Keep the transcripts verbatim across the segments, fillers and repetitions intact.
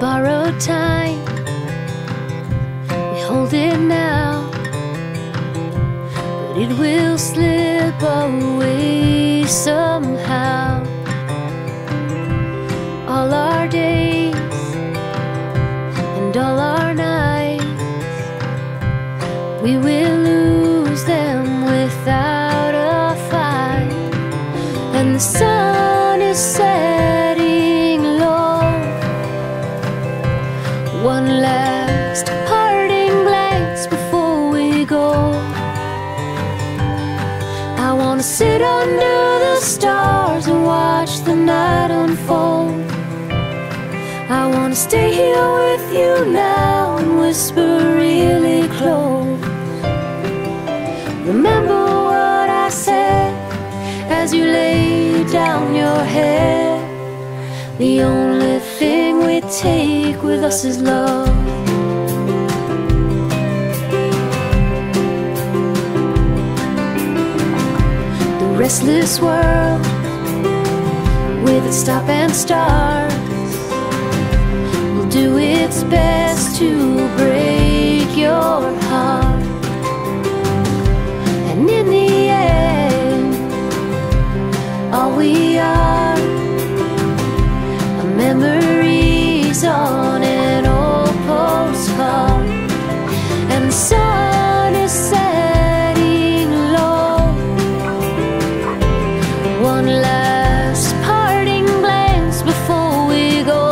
borrowed time. We hold it now, but it will slip away somehow. All our days and all our nights, we will lose them without a fight. And the sun is setting low, one last parting glance before we go. I wanna sit under the stars and watch the night unfold. I wanna stay here with you now and whisper really close. Remember what I said as you lay down your head. The only thing we take with us is love. The restless world with its stop and start do its best to break your heart. And in the end, all we are are memories on an old postcard. And the sun is setting low, one last parting glance before we go.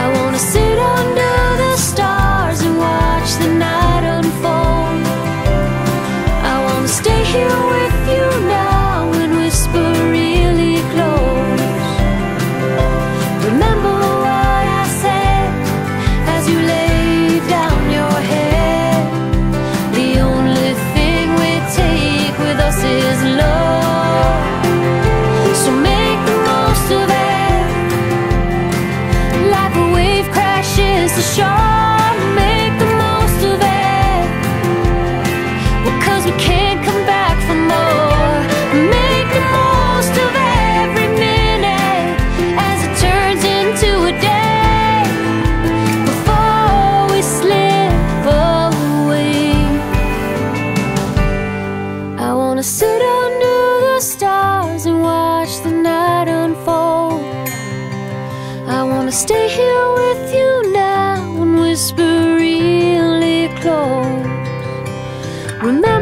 I wanna sit under the stars and watch the night unfold. I wanna stay here with you now and whisper really close. Remember